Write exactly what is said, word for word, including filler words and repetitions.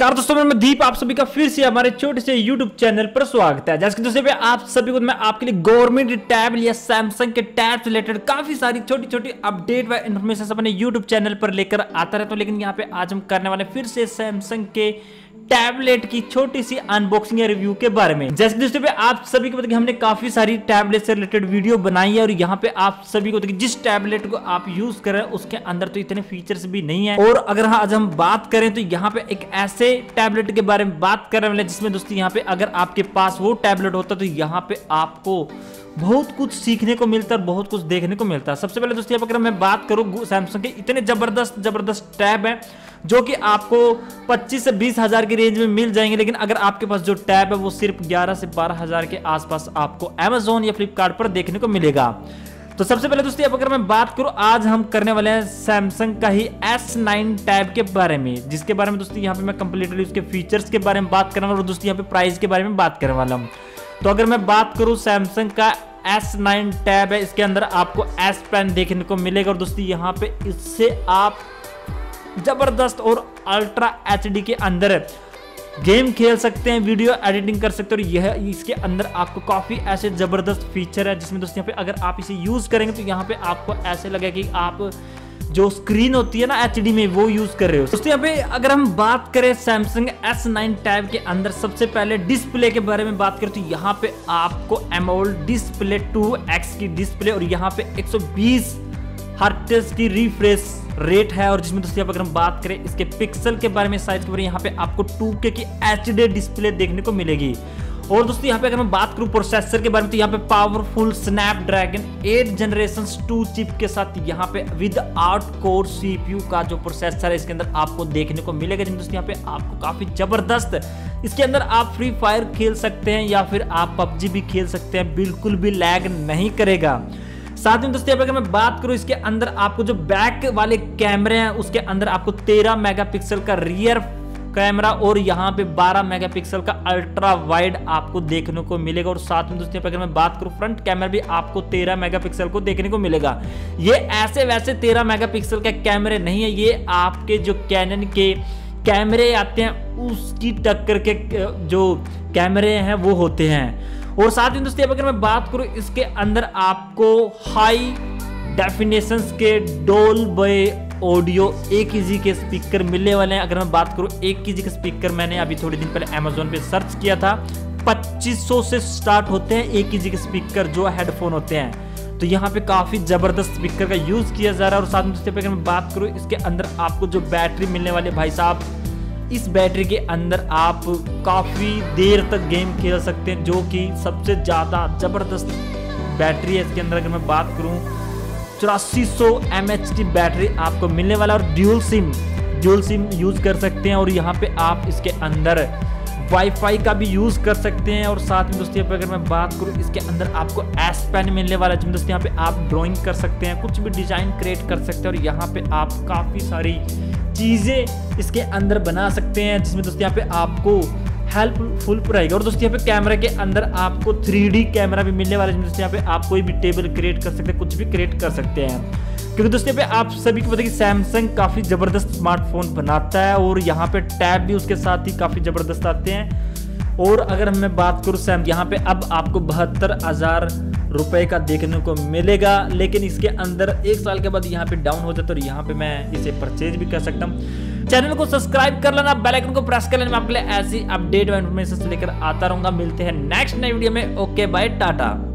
नमस्कार दोस्तों, मैं दीप, आप सभी का फिर से हमारे छोटे से YouTube चैनल पर स्वागत है। जैसे कि दोस्तों पे आप सभी को मैं आपके लिए गवर्नमेंट टैब या सैमसंग के टैब से रिलेटेड काफी सारी छोटी छोटी अपडेट व इन्फॉर्मेशन अपने YouTube चैनल पर लेकर आता रहता हूं। लेकिन यहाँ पे आज हम करने वाले फिर से सैमसंग के टैबलेट की छोटी सी अनबॉक्सिंग या रिव्यू के बारे में। जैसे दोस्तों पे आप सभी को पता है कि हमने काफी सारी टैबलेट से रिलेटेड वीडियो बनाई है और यहाँ पे आप सभी को पता है कि जिस टैबलेट को आप यूज कर रहे हैं उसके अंदर तो इतने फीचर्स भी नहीं है। और अगर हाँ, आज हम बात करें तो यहाँ पे एक ऐसे टैबलेट के बारे में बात करने वाले जिसमें दोस्तों यहाँ पे अगर आपके पास वो टैबलेट होता तो यहाँ पे आपको बहुत कुछ सीखने को मिलता है, बहुत कुछ देखने को मिलता है। सबसे पहले दोस्तों यहाँ पर अगर मैं बात करूँ, सैमसंग के इतने जबरदस्त जबरदस्त टैब है जो कि आपको पच्चीस से बीस हज़ार की रेंज में मिल जाएंगे। लेकिन अगर आपके पास जो टैब है वो सिर्फ ग्यारह से बारह हज़ार के आसपास आपको अमेजोन या फ्लिपकार्ट पर देखने को मिलेगा। तो सबसे पहले दोस्तों अब अगर मैं बात करूं, आज हम करने वाले हैं सैमसंग का ही एस नाइन टैब के बारे में, जिसके बारे में दोस्तों यहाँ पे मैं कंप्लीटली उसके फीचर्स के बारे में बात करने वाला हूँ और दोस्तों यहाँ पे प्राइस के बारे में बात करने वाला हूँ। तो अगर मैं बात करूँ सैमसंग का एस नाइन टैब है, इसके अंदर आपको एस पेन देखने को मिलेगा और दोस्तों यहाँ पे इससे आप जबरदस्त और अल्ट्रा एचडी के अंदर गेम खेल सकते हैं, वीडियो एडिटिंग कर सकते हैं और यह इसके अंदर आपको काफ़ी ऐसे ज़बरदस्त फीचर है जिसमें दोस्तों यहाँ पे अगर आप इसे यूज़ करेंगे तो यहाँ पे आपको ऐसे लगेगा कि आप जो स्क्रीन होती है ना एचडी में वो यूज़ कर रहे हो। दोस्तों यहाँ पे अगर हम बात करें सैमसंग एस नाइन टैब के अंदर सबसे पहले डिस्प्ले के बारे में बात करें तो यहाँ पे आपको एमोल्ड डिस्प्ले टू एक्स की डिस्प्ले और यहाँ पे एक सौ बीस हर्ट्ज़ की रिफ्रेश रेट है और जिसमें दोस्तों अगर हम बात करें इसके पिक्सल के बारे में, साइज के बारे में, यहाँ पे आपको टू के की एचडी डिस्प्ले देखने को मिलेगी। और दोस्तों यहाँ पे अगर मैं बात करूँ प्रोसेसर के बारे में तो यहाँ पे powerful Snapdragon eight generation two chip के साथ यहाँ पे विद आठ कोर सीपीयू का जो प्रोसेसर है इसके अंदर आपको देखने को मिलेगा। जिसमें दोस्तों यहाँ पे आपको काफ़ी ज़बरदस्त इसके अंदर आप फ्री फायर खेल सकते हैं या फिर आप पबजी भी खेल सकते हैं, बिल्कुल भी लैग नहीं करेगा। साथ में दोस्तों अगर मैं बात करूं इसके अंदर आपको जो बैक वाले कैमरे हैं उसके अंदर आपको तेरह मेगापिक्सल का रियर कैमरा और यहाँ पे बारह मेगापिक्सल का अल्ट्रा वाइड आपको देखने को मिलेगा। और साथ में दोस्तों अगर मैं बात करूँ फ्रंट कैमरा भी आपको तेरह मेगापिक्सल को देखने को मिलेगा। ये ऐसे वैसे तेरह मेगापिक्सल के कैमरे नहीं है, ये आपके जो कैनन के कैमरे आते हैं उसकी टक्कर के जो कैमरे हैं वो होते हैं। और साथ ही दोस्तों अगर मैं बात करूँ इसके अंदर आपको हाई डेफिनेशंस के डॉल्बी ऑडियो एक के जी के स्पीकर मिलने वाले हैं। अगर मैं बात करूँ एक के जी के स्पीकर, मैंने अभी थोड़े दिन पहले अमेजोन पे सर्च किया था, पच्चीस सौ से स्टार्ट होते हैं एक के जी के स्पीकर जो हेडफोन होते हैं। तो यहाँ पे काफ़ी ज़बरदस्त स्पीकर का यूज़ किया जा रहा है। और साथ में दोस्तों अगर मैं बात करूँ इसके अंदर आपको जो बैटरी मिलने वाली, भाई साहब इस बैटरी के अंदर आप काफ़ी देर तक गेम खेल सकते हैं जो कि सबसे ज़्यादा ज़बरदस्त बैटरी है। इसके अंदर अगर मैं बात करूं चौरासी सौ एम एच की बैटरी आपको मिलने वाला और dual SIM dual SIM use कर सकते हैं और यहां पे आप इसके अंदर वाईफाई का भी यूज़ कर सकते हैं। और साथ में दोस्तों अगर मैं बात करूँ इसके अंदर आपको एस पेन मिलने वाला है। दोस्तों यहाँ पे आप ड्राइंग कर सकते हैं, कुछ भी डिज़ाइन क्रिएट कर सकते हैं और यहाँ पे आप काफ़ी सारी चीज़ें इसके अंदर बना सकते हैं जिसमें दोस्तों यहाँ पे आपको हेल्पफुल रहेगा। और दोस्तों यहाँ पे कैमरा के अंदर आपको थ्री डी कैमरा भी मिलने वाला है जिसमें यहाँ पे आप कोई भी टेबल क्रिएट कर सकते हैं, कुछ भी क्रिएट कर सकते हैं। क्योंकि दोस्तों पे आप सभी को पता है कि सैमसंग काफ़ी ज़बरदस्त स्मार्टफोन बनाता है और यहाँ पे टैब भी उसके साथ ही काफ़ी ज़बरदस्त आते हैं। और अगर मैं बात करूँ सैम, यहाँ पे अब आपको बहत्तर हज़ार रुपये का देखने को मिलेगा, लेकिन इसके अंदर एक साल के बाद यहाँ पे डाउन हो जाता है और यहाँ पे मैं इसे परचेज भी कर सकता हूँ। चैनल को सब्सक्राइब कर लेना, बेल आइकन को प्रेस कर लेना, मैं आपके लिए ऐसी अपडेट और इन्फॉर्मेशन लेकर आता रहूँगा। मिलते हैं नेक्स्ट नए वीडियो में। Okay bye, Tata.